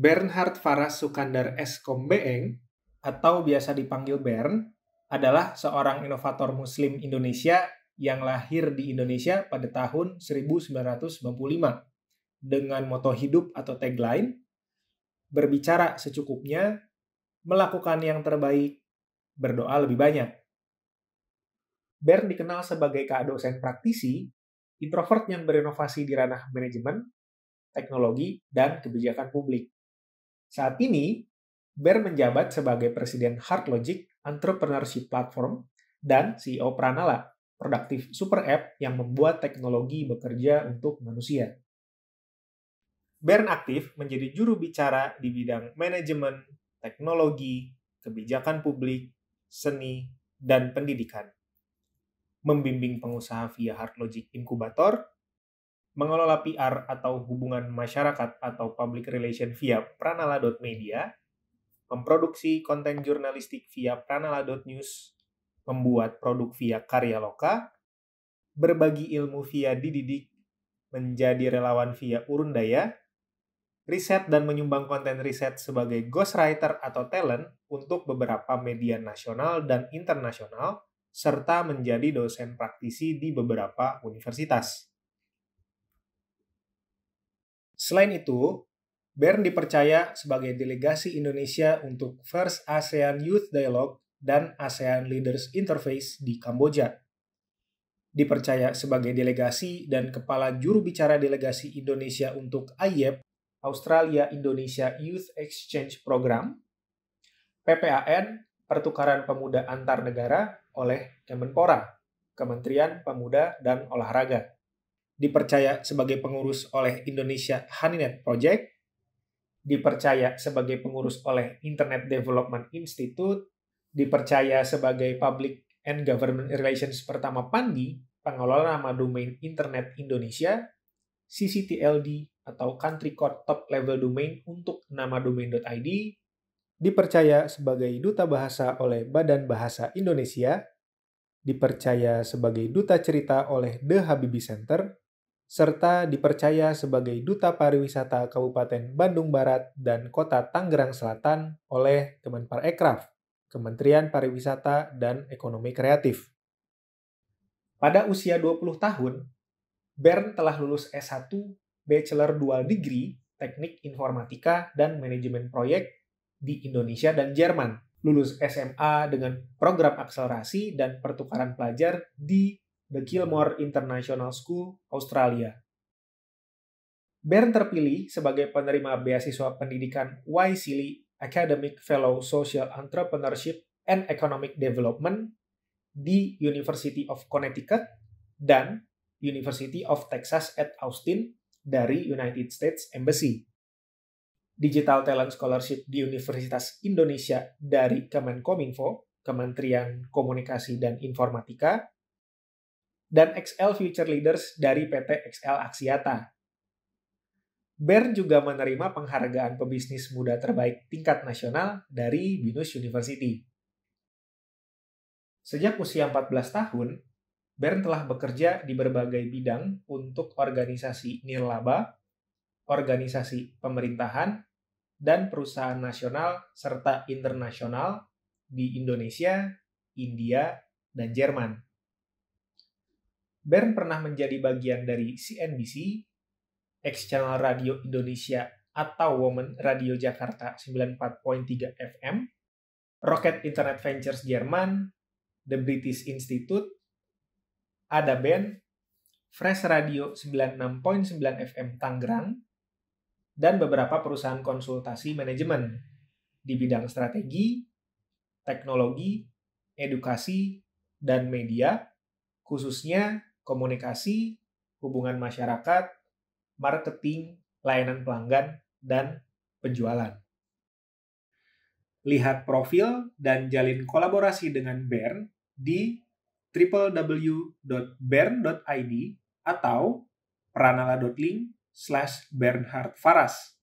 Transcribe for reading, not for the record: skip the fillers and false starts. Bernhart Farras Sukandar S.Kom B.Eng, atau biasa dipanggil Bern, adalah seorang inovator Muslim Indonesia yang lahir di Indonesia pada tahun 1995 dengan moto hidup atau tagline, berbicara secukupnya, melakukan yang terbaik, berdoa lebih banyak. Bern dikenal sebagai dosen praktisi, introvert yang berinovasi di ranah manajemen, teknologi, dan kebijakan publik. Saat ini, Bern menjabat sebagai Presiden HartLogic Entrepreneurship Platform dan CEO Pranala, produktif super app yang membuat teknologi bekerja untuk manusia. Bern aktif menjadi juru bicara di bidang manajemen, teknologi, kebijakan publik, seni, dan pendidikan. Membimbing pengusaha via HartLogic Inkubator, mengelola PR atau hubungan masyarakat atau public relation via pranala.media, memproduksi konten jurnalistik via pranala.news, membuat produk via Karya Loka, berbagi ilmu via Dididik, menjadi relawan via Urundaya, riset dan menyumbang konten riset sebagai ghostwriter atau talent untuk beberapa media nasional dan internasional, serta menjadi dosen praktisi di beberapa universitas. Selain itu, Bern dipercaya sebagai delegasi Indonesia untuk First ASEAN Youth Dialogue dan ASEAN Leaders Interface di Kamboja. Dipercaya sebagai delegasi dan kepala juru bicara delegasi Indonesia untuk AIEP, Australia Indonesia Youth Exchange Program, PPAN, Pertukaran Pemuda Antar Negara oleh Kemenpora, Kementerian Pemuda dan Olahraga. Dipercaya sebagai pengurus oleh Indonesia Honeynet Project, dipercaya sebagai pengurus oleh Internet Development Institute, dipercaya sebagai Public and Government Relations pertama PANDI, pengelola nama domain Internet Indonesia, CCTLD, atau Country Code Top Level Domain untuk nama domain.id, dipercaya sebagai duta bahasa oleh Badan Bahasa Indonesia, dipercaya sebagai duta cerita oleh The Habibi Center, serta dipercaya sebagai duta pariwisata Kabupaten Bandung Barat dan Kota Tangerang Selatan oleh Kemenparekraf, Kementerian Pariwisata dan Ekonomi Kreatif. Pada usia 20 tahun, Bern telah lulus S1 Bachelor Dual Degree Teknik Informatika dan Manajemen Proyek di Indonesia dan Jerman, lulus SMA dengan program akselerasi dan pertukaran pelajar di The Kilmore International School, Australia. Bern terpilih sebagai penerima beasiswa pendidikan YSEALI Academic Fellow Social Entrepreneurship and Economic Development di University of Connecticut dan University of Texas at Austin dari United States Embassy. Digital Talent Scholarship di Universitas Indonesia dari Kemenkominfo, Kementerian Komunikasi dan Informatika, dan XL Future Leaders dari PT XL Axiata. Bern juga menerima penghargaan pebisnis muda terbaik tingkat nasional dari Binus University. Sejak usia 14 tahun, Bern telah bekerja di berbagai bidang untuk organisasi nirlaba, organisasi pemerintahan, dan perusahaan nasional serta internasional di Indonesia, India, dan Jerman. Bern pernah menjadi bagian dari CNBC, X-Channel Radio Indonesia atau Women Radio Jakarta 94.3 FM, Rocket Internet Ventures Jerman, The British Institute, AdaBand, Fresh Radio 96.9 FM Tangerang, dan beberapa perusahaan konsultasi manajemen di bidang strategi, teknologi, edukasi, dan media, khususnya komunikasi, hubungan masyarakat, marketing, layanan pelanggan, dan penjualan. Lihat profil dan jalin kolaborasi dengan Bern di www.bern.id atau pranala.link/Bernhart Farras.